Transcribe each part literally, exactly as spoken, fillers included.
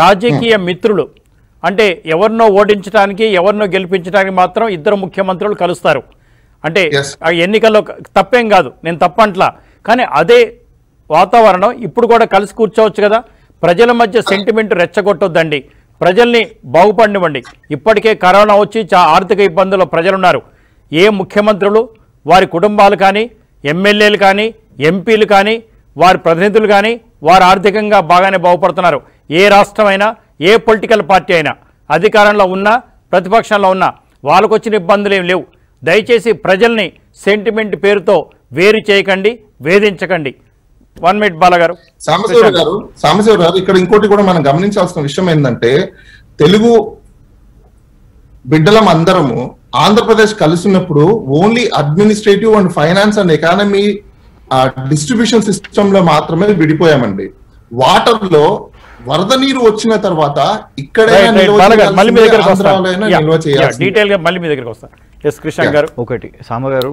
రాజకీయ మిత్రులు అంటే ఎవర్నో ఓడించడానికి ఎవర్నో గెలుపించడానికి మాత్రం ఇద్దరు ముఖ్యమంత్రులు కలుస్తారు అంటే ఆ ఎన్నికల్లో తప్పేం కాదు, నేను తప్పంట్లా. కానీ అదే వాతావరణం ఇప్పుడు కూడా కలిసి కూర్చోవచ్చు కదా. ప్రజల మధ్య సెంటిమెంట్ రెచ్చగొట్టొద్దండి, ప్రజల్ని బాగుపడినివ్వండి. ఇప్పటికే కరోనా వచ్చి చా ఆర్థిక ఇబ్బందుల్లో ప్రజలున్నారు. ఏ ముఖ్యమంత్రులు వారి కుటుంబాలు కానీ, ఎమ్మెల్యేలు కానీ, ఎంపీలు కానీ, వారి ప్రతినిధులు కానీ వారు ఆర్థికంగా బాగానే బాగుపడుతున్నారు. ఏ రాష్ట్రమైనా, ఏ పొలిటికల్ పార్టీ అయినా, అధికారంలో ఉన్నా ప్రతిపక్షంలో ఉన్నా వాళ్ళకు వచ్చిన ఇబ్బందులు ఏం లేవు. దయచేసి ప్రజల్ని సెంటిమెంట్ పేరుతో వేరు చేయకండి, వేధించకండి. వన్ మినిట్ బాల గారు. సాంబశివరావు గారు సాంబశివరావు గారు ఇక్కడ ఇంకోటి కూడా మనం గమనించాల్సిన విషయం ఏంటంటే, తెలుగు బిడ్డలం అందరము ఆంధ్రప్రదేశ్ కలిసినప్పుడు only administrative and finance and economy distribution system లో మాత్రమే విడిపోయామండి. వాటర్ లో వరద నీరు వచ్చిన తర్వాత ఇక్కడైనా నిల్వ చేయాలి. ఒకటి సామ గారు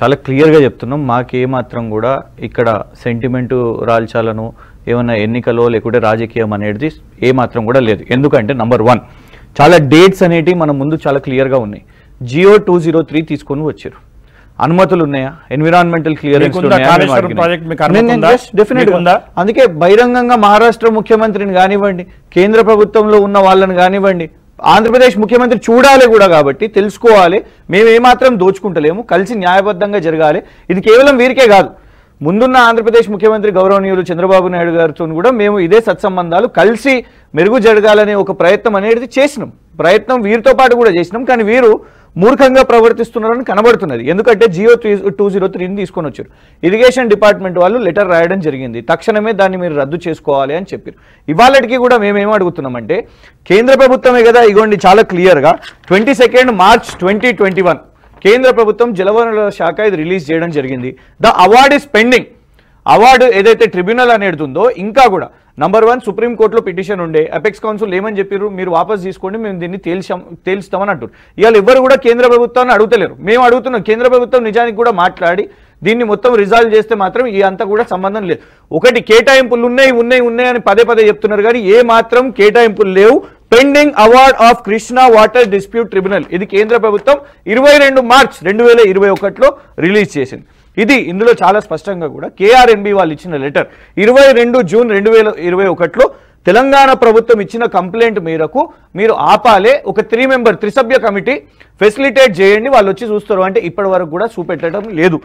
చాలా క్లియర్ గా చెప్తున్నాం, మాకేమాత్రం కూడా ఇక్కడ సెంటిమెంట్ రాల్చాలను ఏమన్నా ఎన్నికలో లేకుంటే రాజకీయం అనేది ఏమాత్రం కూడా లేదు. ఎందుకంటే నంబర్ వన్ చాలా డేట్స్ అనేటివి మన ముందు చాలా క్లియర్గా ఉన్నాయి. జియో టూ జీరో త్రీ తీసుకొని వచ్చారు, అనుమతులు ఉన్నాయా, ఎన్విరాన్మెంటల్ క్లియరెన్స్ ఉన్నాయా? అందుకే బహిరంగంగా మహారాష్ట్ర ముఖ్యమంత్రిని కానివ్వండి, కేంద్ర ప్రభుత్వంలో ఉన్న వాళ్ళని కానివ్వండి, ఆంధ్రప్రదేశ్ ముఖ్యమంత్రి చూడాలి కూడా. కాబట్టి తెలుసుకోవాలి మేము ఏమాత్రం దోచుకుంటలేము, కలిసి న్యాయబద్ధంగా జరగాలి. ఇది కేవలం వీరికే కాదు, ముందున్న ఆంధ్రప్రదేశ్ ముఖ్యమంత్రి గౌరవనీయులు చంద్రబాబు నాయుడు గారితో కూడా మేము ఇదే సత్సంబంధాలు కలిసి మెరుగు జరగాలనే ఒక ప్రయత్నం అనేది చేసినాం. ప్రయత్నం వీరితో పాటు కూడా చేసినాం, కానీ వీరు మూర్ఖంగా ప్రవర్తిస్తున్నారని కనబడుతున్నది. ఎందుకంటే జియో త్రీ టూ జీరో త్రీని తీసుకొని వచ్చారు, ఇరిగేషన్ డిపార్ట్మెంట్ వాళ్ళు లెటర్ రాయడం జరిగింది, తక్షణమే దాన్ని మీరు రద్దు చేసుకోవాలి అని చెప్పారు. ఇవాళకి కూడా మేమేం అడుగుతున్నామంటే, కేంద్ర ప్రభుత్వమే కదా ఇగోండి చాలా క్లియర్గా twenty second March twenty twenty one కేంద్ర ప్రభుత్వం జలవనరుల శాఖ ఇది రిలీజ్ చేయడం జరిగింది. The award is pending. Award ఏదైతే ట్రిబ్యునల్ అనేది ఉందో ఇంకా కూడా నంబర్ వన్ సుప్రీంకోర్టులో పిటిషన్ ఉండే, అపెక్స్ కౌన్సిల్ ఏమని చెప్పారు, మీరు వాపస్ తీసుకోండి, మేము దీన్ని తేల్చాం తేల్స్తామని అంటారు. ఇవాళ ఎవరు కూడా కేంద్ర ప్రభుత్వాన్ని అడుగుతలేరు. మేము అడుగుతున్నాం కేంద్ర ప్రభుత్వం నిజానికి కూడా మాట్లాడి దీన్ని మొత్తం రిజాల్వ్ చేస్తే మాత్రం ఈ అంతా కూడా సంబంధం లేదు. ఒకటి కేటాయింపులు ఉన్నాయి ఉన్నాయి ఉన్నాయి అని పదే పదే చెప్తున్నారు, కానీ ఏ మాత్రం కేటాయింపులు లేవు. Pending award of Krishna water dispute tribunal ఇది కేంద్ర ప్రభుత్వం ఇరవై రెండు మార్చ్ రెండు వేల ఇరవై ఒకటిలో రిలీజ్ చేసింది. ఇది ఇందులో చాలా స్పష్టంగా కూడా కేఆర్ఎన్బి వాళ్ళు ఇచ్చిన లెటర్ ఇరవై రెండు జూన్ రెండు వేల ఇరవై ఒకటిలో తెలంగాణ ప్రభుత్వం ఇచ్చిన కంప్లైంట్ మేరకు మీరు ఆపాలే, ఒక త్రీ మెంబర్ త్రిసభ్య కమిటీ ఫెసిలిటేట్ చేయండి, వాళ్ళు వచ్చి చూస్తారు అంటే ఇప్పటి వరకు కూడా చూపెట్టడం లేదు.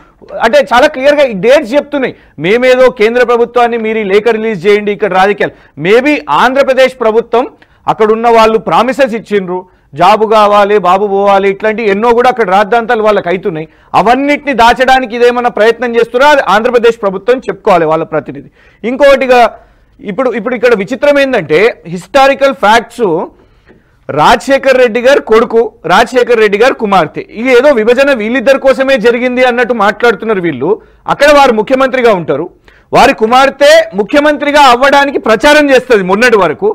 అంటే చాలా క్లియర్గా ఈ డేట్స్ చెప్తున్నాయి. మేమేదో కేంద్ర ప్రభుత్వాన్ని మీరు లేఖ రిలీజ్ చేయండి ఇక్కడ రాజకీయాలు, మేబీ ఆంధ్రప్రదేశ్ ప్రభుత్వం అక్కడున్న వాళ్ళు ప్రామిసెస్ ఇచ్చిండ్రు, జాబు కావాలి, బాబు పోవాలి, ఇట్లాంటి ఎన్నో కూడా అక్కడ రాద్ధాంతాలు వాళ్ళకి అవుతున్నాయి. అవన్నిటిని దాచడానికి ఇదేమన్నా ప్రయత్నం చేస్తున్నా అది ఆంధ్రప్రదేశ్ ప్రభుత్వం చెప్పుకోవాలి వాళ్ళ ప్రతినిధి. ఇంకోటిగా ఇప్పుడు ఇప్పుడు ఇక్కడ విచిత్రం ఏంటంటే, హిస్టారికల్ ఫ్యాక్ట్స్ రాజశేఖర్ రెడ్డి గారు కొడుకు, రాజశేఖర్ రెడ్డి గారు కుమార్తె, ఇది ఏదో విభజన వీళ్ళిద్దరి కోసమే జరిగింది అన్నట్టు మాట్లాడుతున్నారు వీళ్ళు. అక్కడ వారు ముఖ్యమంత్రిగా ఉంటారు, వారి కుమార్తె ముఖ్యమంత్రిగా అవ్వడానికి ప్రచారం చేస్తుంది మొన్నటి వరకు,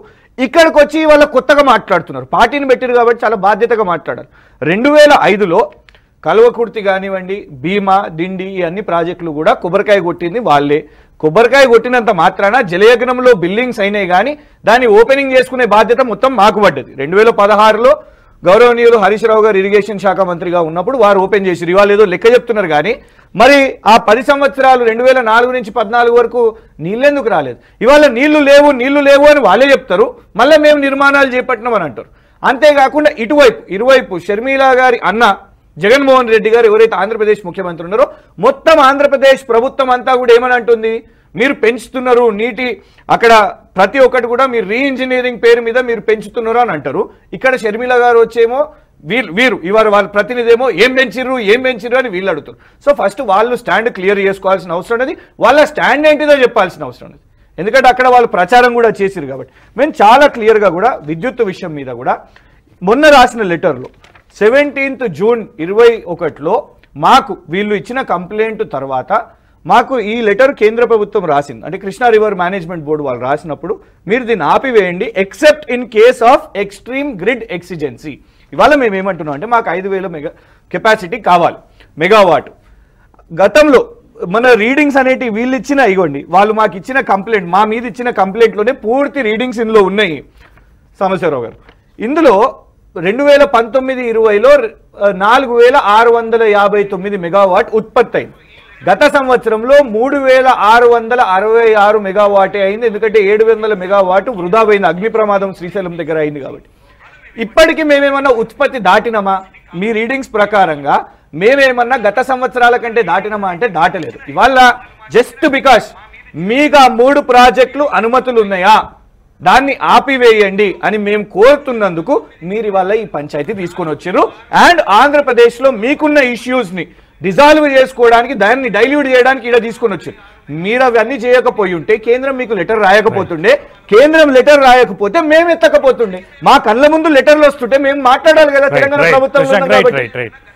ఇక్కడికి వచ్చి వాళ్ళ కొత్తగా మాట్లాడుతున్నారు. పార్టీని పెట్టారు కాబట్టి చాలా బాధ్యతగా మాట్లాడారు. రెండు వేల ఐదులో కల్వకుర్తి కానివ్వండి, భీమా, డిండి అన్ని ప్రాజెక్టులు కూడా కొబ్బరికాయ కొట్టింది వాళ్ళే. కొబ్బరికాయ కొట్టినంత మాత్రాన జలయజ్ఞంలో బిల్డింగ్స్ అయినాయి, కానీ దాన్ని ఓపెనింగ్ చేసుకునే బాధ్యత మొత్తం మాకు పడ్డది. రెండు వేల పదహారులో గౌరవనీయులు హరీష్ రావు గారు ఇరిగేషన్ శాఖ మంత్రిగా ఉన్నప్పుడు వారు ఓపెన్ చేసి ఇవాళ ఏదో లెక్క చెప్తున్నారు, కానీ మరి ఆ పది సంవత్సరాలు రెండు వేల నాలుగు నుంచి పద్నాలుగు వరకు నీళ్ళెందుకు రాలేదు? ఇవాళ నీళ్లు లేవు నీళ్లు లేవు అని వాళ్ళే చెప్తారు, మళ్ళీ మేము నిర్మాణాలు చేపట్టినామని అంటారు. అంతేకాకుండా ఇటువైపు ఇరువైపు షర్మిల గారి అన్న జగన్మోహన్ రెడ్డి గారు ఎవరైతే ఆంధ్రప్రదేశ్ ముఖ్యమంత్రి ఉన్నారో, మొత్తం ఆంధ్రప్రదేశ్ ప్రభుత్వం అంతా కూడా ఏమని అంటుంది, మీరు పెంచుతున్నారు నీటి, అక్కడ ప్రతి ఒక్కటి కూడా మీరు రీ ఇంజనీరింగ్ పేరు మీద మీరు పెంచుతున్నారు అని అంటారు. ఇక్కడ షర్మిల గారు వచ్చేమో వీళ్ళు వీరు ఇవాళ వాళ్ళ ప్రతినిధి ఏమో ఏం పెంచిర్రు ఏం పెంచిర్రు అని వీళ్ళు అడుగుతారు. సో ఫస్ట్ వాళ్ళు స్టాండ్ క్లియర్ చేసుకోవాల్సిన అవసరం ఉన్నది, వాళ్ళ స్టాండ్ ఏంటిదో చెప్పాల్సిన అవసరం ఉన్నది. ఎందుకంటే అక్కడ వాళ్ళు ప్రచారం కూడా చేసిరు కాబట్టి. మేము చాలా క్లియర్గా కూడా విద్యుత్ విషయం మీద కూడా మొన్న రాసిన లెటర్లో సెవెంటీన్త్ జూన్ ఇరవై ఒకటిలో మాకు వీళ్ళు ఇచ్చిన కంప్లైంట్ తర్వాత మాకు ఈ లెటర్ కేంద్ర ప్రభుత్వం రాసింది. అంటే కృష్ణా రివర్ మేనేజ్మెంట్ బోర్డు వాళ్ళు రాసినప్పుడు మీరు దీన్ని ఆపివేయండి except in case of extreme grid exigency. ఇవాళ మేము ఏమంటున్నాం అంటే మాకు ఐదు వేల మెగా కెపాసిటీ కావాలి మెగావాట్. గతంలో మన రీడింగ్స్ అనేటి వీళ్ళు ఇచ్చిన ఇగోండి వాళ్ళు మాకు ఇచ్చిన కంప్లైంట్ మా మీద ఇచ్చిన కంప్లైంట్ లోనే పూర్తి రీడింగ్స్ ఇందులో ఉన్నాయి సమశరావు గారు ఇందులో రెండు వేల పంతొమ్మిది ఇరవై లో నాలుగు వేల ఆరు వందల యాభై తొమ్మిది మెగావాట్ ఉత్పత్తి అయింది గత సంవత్సరంలో మూడు వేల ఆరు వందల అరవై ఆరు మెగావాట్ అయింది ఎందుకంటే ఏడు వందల మెగావాట్ వృధా పోయింది అగ్ని ప్రమాదం శ్రీశైలం దగ్గర అయింది కాబట్టి ఇప్పటికి మేమేమన్నా ఉత్పత్తి దాటినమా మీ రీడింగ్స్ ప్రకారంగా మేమేమన్నా గత సంవత్సరాల కంటే దాటినమా అంటే దాటలేదు ఇవాల జస్ట్ బికాజ్ మీగా మూడు ప్రాజెక్టులు అనుమతులు ఉన్నాయా దాన్ని ఆపివేయండి అని మేము కోరుతున్నందుకు మీరు ఇవాల ఈ పంచాయతీ తీసుకొని వచ్చారు అండ్ ఆంధ్రప్రదేశ్ లో మీకున్న ఇష్యూస్ ని డిజాల్వ్ చేసుకోవడానికి దాన్ని డైల్యూట్ చేయడానికి ఇలా తీసుకొని వచ్చారు మీరు అవన్నీ చేయకపోయి ఉంటే కేంద్రం మీకు లెటర్ రాయకపోతుండే కేంద్రం లెటర్ రాయకపోతే మేము ఎత్తకపోతుండే మా కళ్ళ ముందు లెటర్లు వస్తుంటే మేము మాట్లాడాలి కదా తెలంగాణ ప్రభుత్వం